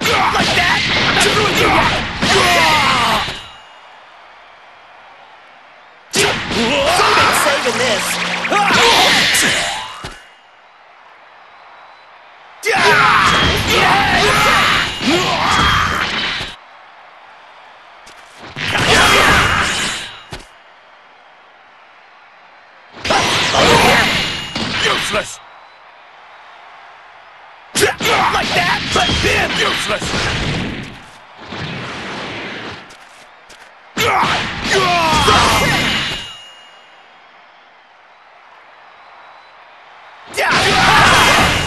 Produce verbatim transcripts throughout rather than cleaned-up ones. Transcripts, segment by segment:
Like that? To ruin your life! Something saved in this. Useless! Like that, but then useless!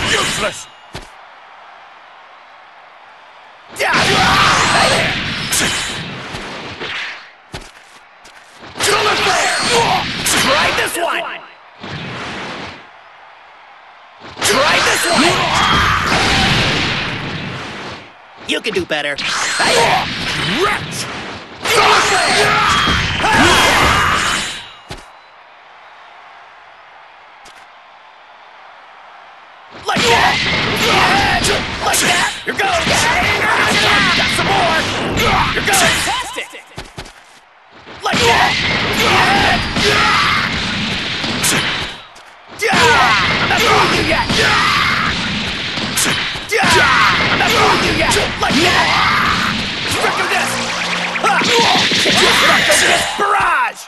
Useless! Try this one! Try this one! You can do better. Wretch! Like that! Like that! Here goes! Got some more! Here goes! Fantastic! Like that! I'm not wrong yet! I'm not wrong you yet! Like that! Struck him this! Ha! Struck him this! Barrage!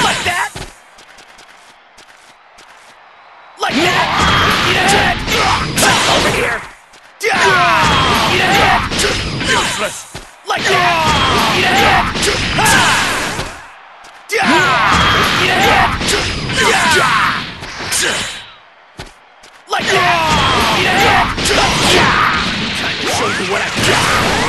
Like that! Like that! Over here! Useless! Like that! Like that! Time to show you what I've got!